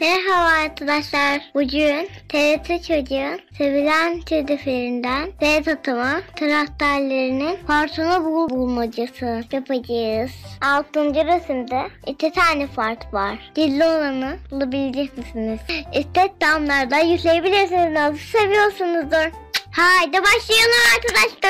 Merhaba arkadaşlar. Bugün TRT Çocuğun sevilen çizgilerinden Z Takımı taraftarlarının farkını bulmacası yapacağız. 6. resimde 2 tane fark var. Dilli olanı bulabilecek misiniz? İsteklamlarda yükleyebilirsiniz. Nasıl seviyorsunuzdur? Haydi başlayalım arkadaşlarım.